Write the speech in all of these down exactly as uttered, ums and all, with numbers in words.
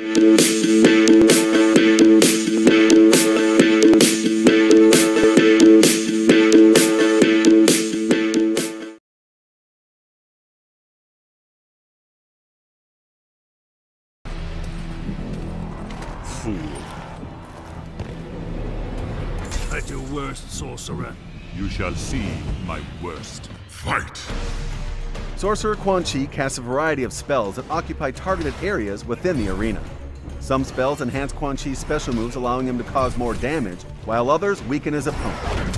At your worst, sorcerer. You shall see my worst. Fight! Sorcerer Quan Chi casts a variety of spells that occupy targeted areas within the arena. Some spells enhance Quan Chi's special moves, allowing him to cause more damage, while others weaken his opponent.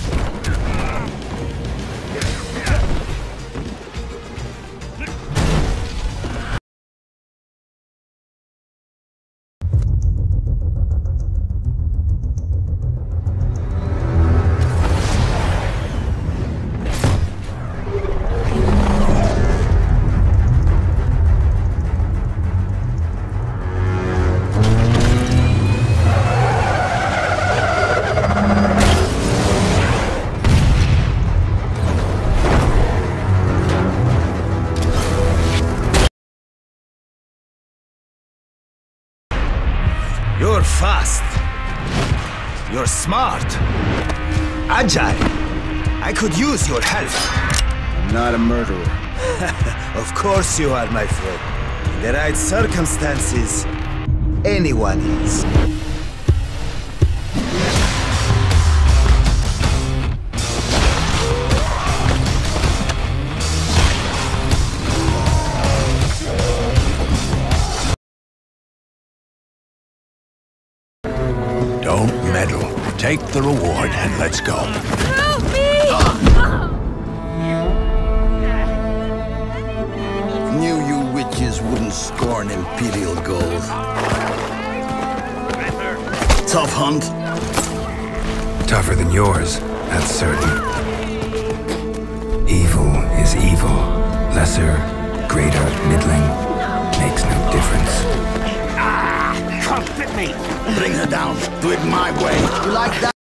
You're fast. You're smart. Agile. I could use your help. I'm not a murderer. Of course you are, my friend. In the right circumstances, anyone is. Don't meddle. Take the reward and let's go. Help me! Uh. Knew you witches wouldn't scorn imperial gold. Tough hunt. Tougher than yours, that's certain. Evil is evil. Lesser, greater, middling. Makes no difference. Come, fit me! Bring her down. Do it my way. You like that?